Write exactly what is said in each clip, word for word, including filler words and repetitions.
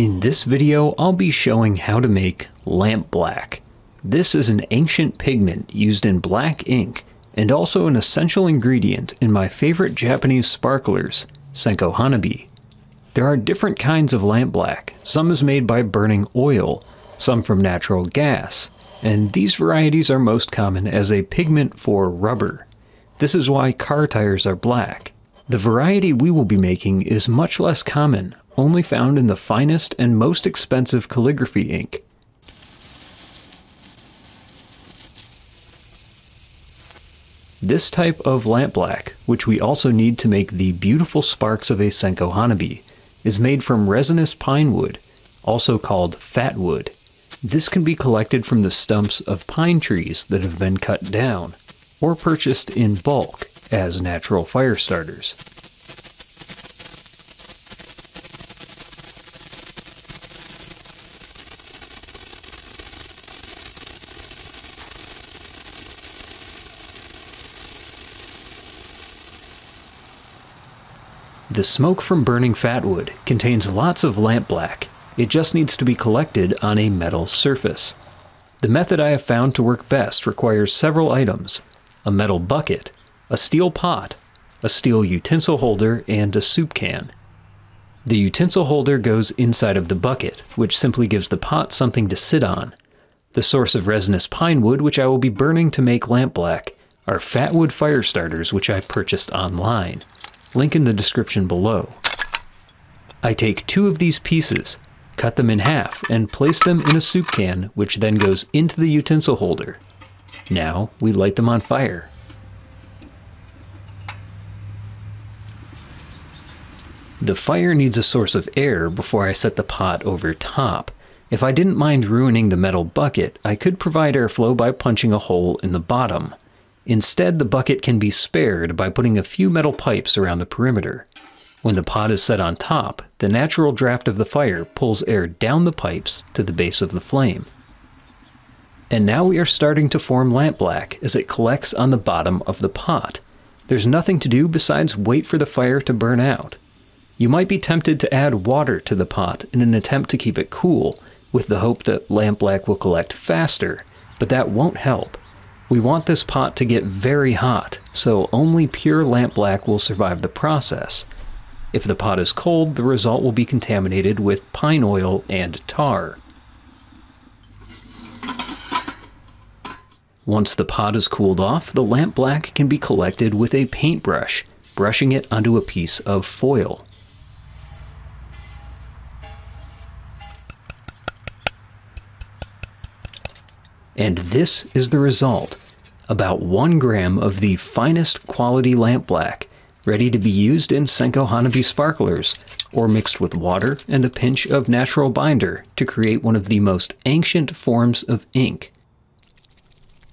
In this video, I'll be showing how to make lampblack. This is an ancient pigment used in black ink and also an essential ingredient in my favorite Japanese sparklers, Senko Hanabi. There are different kinds of lampblack. Some is made by burning oil, some from natural gas, and these varieties are most common as a pigment for rubber. This is why car tires are black. The variety we will be making is much less common, only found in the finest and most expensive calligraphy ink. This type of lampblack, which we also need to make the beautiful sparks of a Senko Hanabi, is made from resinous pine wood, also called fat wood. This can be collected from the stumps of pine trees that have been cut down, or purchased in bulk as natural fire starters. The smoke from burning fatwood contains lots of lampblack. It just needs to be collected on a metal surface. The method I have found to work best requires several items: a metal bucket, a steel pot, a steel utensil holder, and a soup can. The utensil holder goes inside of the bucket, which simply gives the pot something to sit on. The source of resinous pine wood, which I will be burning to make lampblack, are fatwood fire starters, which I purchased online. Link in the description below. I take two of these pieces, cut them in half, and place them in a soup can, which then goes into the utensil holder. Now we light them on fire. The fire needs a source of air before I set the pot over top. If I didn't mind ruining the metal bucket, I could provide airflow by punching a hole in the bottom. Instead, the bucket can be spared by putting a few metal pipes around the perimeter. When the pot is set on top, the natural draft of the fire pulls air down the pipes to the base of the flame. And now we are starting to form lampblack as it collects on the bottom of the pot. There's nothing to do besides wait for the fire to burn out. You might be tempted to add water to the pot in an attempt to keep it cool, with the hope that lampblack will collect faster, but that won't help. We want this pot to get very hot, so only pure lampblack will survive the process. If the pot is cold, the result will be contaminated with pine oil and tar. Once the pot is cooled off, the lampblack can be collected with a paintbrush, brushing it onto a piece of foil. And this is the result. About one gram of the finest quality lampblack, ready to be used in Senko Hanabi sparklers, or mixed with water and a pinch of natural binder to create one of the most ancient forms of ink.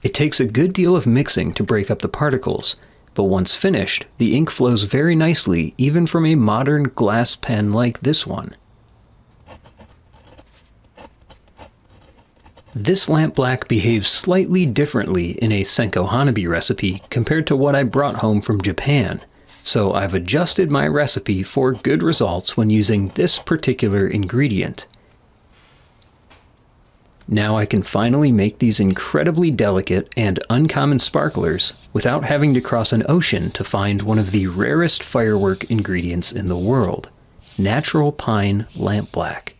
It takes a good deal of mixing to break up the particles, but once finished, the ink flows very nicely even from a modern glass pen like this one. This lampblack behaves slightly differently in a Senko Hanabi recipe compared to what I brought home from Japan, so I've adjusted my recipe for good results when using this particular ingredient. Now I can finally make these incredibly delicate and uncommon sparklers without having to cross an ocean to find one of the rarest firework ingredients in the world: natural pine lampblack.